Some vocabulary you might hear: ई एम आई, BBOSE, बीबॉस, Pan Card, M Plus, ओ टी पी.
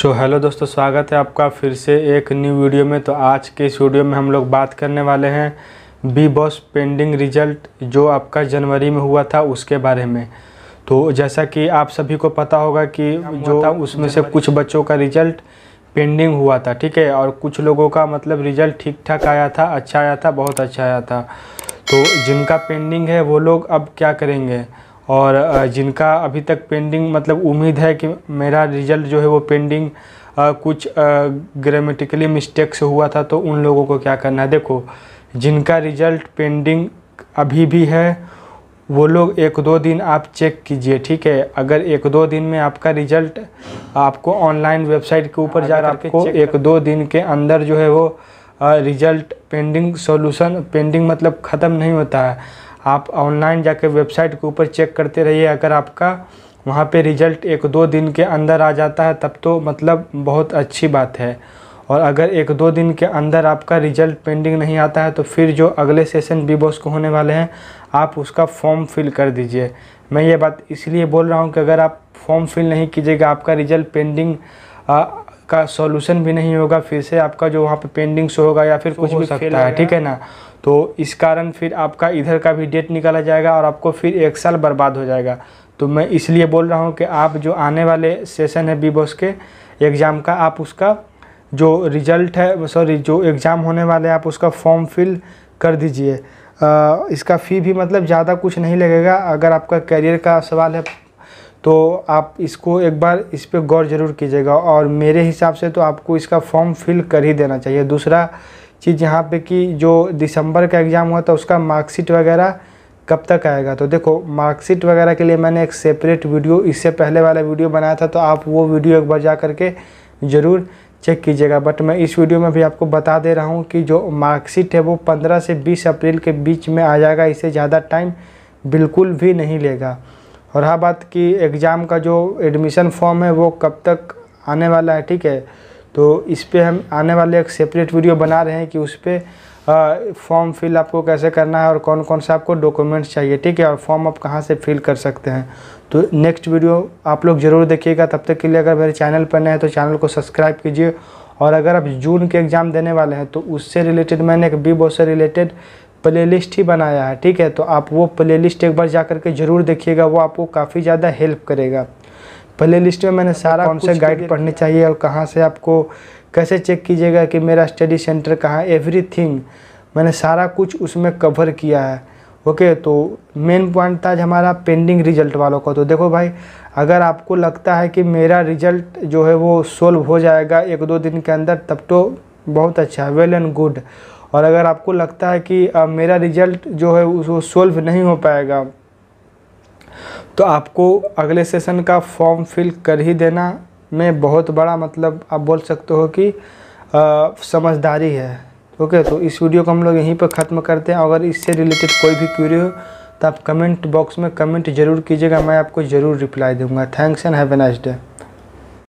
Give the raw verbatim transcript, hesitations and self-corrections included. सो so, hello दोस्तों, स्वागत है आपका फिर से एक न्यू वीडियो में। तो आज के इस वीडियो में हम लोग बात करने वाले हैं बी बॉस पेंडिंग रिजल्ट जो आपका जनवरी में हुआ था उसके बारे में। तो जैसा कि आप सभी को पता होगा कि जो था उसमें से कुछ बच्चों का रिजल्ट पेंडिंग हुआ था, ठीक है, और कुछ लोगों का मतलब रिजल्ट ठीक ठाक आया था, अच्छा आया था, बहुत अच्छा आया था। तो जिनका पेंडिंग है वो लोग अब क्या करेंगे, और जिनका अभी तक पेंडिंग मतलब उम्मीद है कि मेरा रिज़ल्ट जो है वो पेंडिंग कुछ ग्रामेटिकली मिस्टेक से हुआ था, तो उन लोगों को क्या करना है। देखो, जिनका रिज़ल्ट पेंडिंग अभी भी है वो लोग एक दो दिन आप चेक कीजिए, ठीक है। अगर एक दो दिन में आपका रिज़ल्ट आपको ऑनलाइन वेबसाइट के ऊपर जाकर आपको एक दो दिन के अंदर जो है वो रिज़ल्ट पेंडिंग सॉल्यूशन पेंडिंग मतलब ख़त्म नहीं होता है, आप ऑनलाइन जाके वेबसाइट के ऊपर चेक करते रहिए। अगर आपका वहाँ पे रिज़ल्ट एक दो दिन के अंदर आ जाता है तब तो मतलब बहुत अच्छी बात है, और अगर एक दो दिन के अंदर आपका रिज़ल्ट पेंडिंग नहीं आता है तो फिर जो अगले सेशन बीबॉस को होने वाले हैं आप उसका फॉर्म फिल कर दीजिए। मैं ये बात इसलिए बोल रहा हूँ कि अगर आप फॉर्म फिल नहीं कीजिएगा, आपका रिज़ल्ट पेंडिंग आ, का सॉल्यूशन भी नहीं होगा, फिर से आपका जो वहाँ पे पेंडिंग शो होगा या फिर कुछ भी सकता है, ठीक है ना। तो इस कारण फिर आपका इधर का भी डेट निकाला जाएगा और आपको फिर एक साल बर्बाद हो जाएगा। तो मैं इसलिए बोल रहा हूँ कि आप जो आने वाले सेशन है बीबॉस के एग्ज़ाम का, आप उसका जो रिज़ल्ट है सॉरी जो एग्ज़ाम होने वाले आप उसका फॉर्म फिल कर दीजिए। इसका फ़ी भी मतलब ज़्यादा कुछ नहीं लगेगा। अगर आपका करियर का सवाल है तो आप इसको एक बार इस पर गौर ज़रूर कीजिएगा, और मेरे हिसाब से तो आपको इसका फॉर्म फिल कर ही देना चाहिए। दूसरा चीज़ यहाँ पे कि जो दिसंबर का एग्ज़ाम हुआ था उसका मार्कशीट वगैरह कब तक आएगा। तो देखो, मार्कशीट वगैरह के लिए मैंने एक सेपरेट वीडियो इससे पहले वाला वीडियो बनाया था, तो आप वो वीडियो एक बार जा करके ज़रूर चेक कीजिएगा। बट मैं इस वीडियो में भी आपको बता दे रहा हूँ कि जो मार्कशीट है वो पंद्रह से बीस अप्रैल के बीच में आ जाएगा, इससे ज़्यादा टाइम बिल्कुल भी नहीं लेगा। और हाँ, बात की एग्ज़ाम का जो एडमिशन फॉर्म है वो कब तक आने वाला है, ठीक है, तो इस पर हम आने वाले एक सेपरेट वीडियो बना रहे हैं कि उस पर फॉर्म फिल आपको कैसे करना है और कौन कौन सा आपको डॉक्यूमेंट्स चाहिए, ठीक है, और फॉर्म आप कहाँ से फिल कर सकते हैं। तो नेक्स्ट वीडियो आप लोग ज़रूर देखिएगा। तब तक के लिए अगर मेरे चैनल पर नए हैं तो चैनल को सब्सक्राइब कीजिए, और अगर आप जून के एग्ज़ाम देने वाले हैं तो उससे रिलेटेड मैंने एक बीबॉस से रिलेटेड प्लेलिस्ट ही बनाया है, ठीक है, तो आप वो प्लेलिस्ट एक बार जा करके ज़रूर देखिएगा, वो आपको काफ़ी ज़्यादा हेल्प करेगा। प्लेलिस्ट में मैंने सारा कौन से गाइड पढ़ने चाहिए और कहाँ से आपको कैसे चेक कीजिएगा कि मेरा स्टडी सेंटर कहाँ, एवरीथिंग मैंने सारा कुछ उसमें कवर किया है। ओके, तो मेन पॉइंट था हमारा पेंडिंग रिजल्ट वालों का। तो देखो भाई, अगर आपको लगता है कि मेरा रिजल्ट जो है वो सोल्व हो जाएगा एक दो दिन के अंदर तब तो बहुत अच्छा, वेल एंड गुड। और अगर आपको लगता है कि आ, मेरा रिज़ल्ट जो है वो सोल्व नहीं हो पाएगा तो आपको अगले सेशन का फॉर्म फिल कर ही देना में बहुत बड़ा मतलब आप बोल सकते हो कि आ, समझदारी है। ओके, तो इस वीडियो को हम लोग यहीं पर ख़त्म करते हैं। अगर इससे रिलेटेड कोई भी क्वेरी हो तो आप कमेंट बॉक्स में कमेंट ज़रूर कीजिएगा, मैं आपको ज़रूर रिप्लाई दूंगा। Thanks and have a nice day.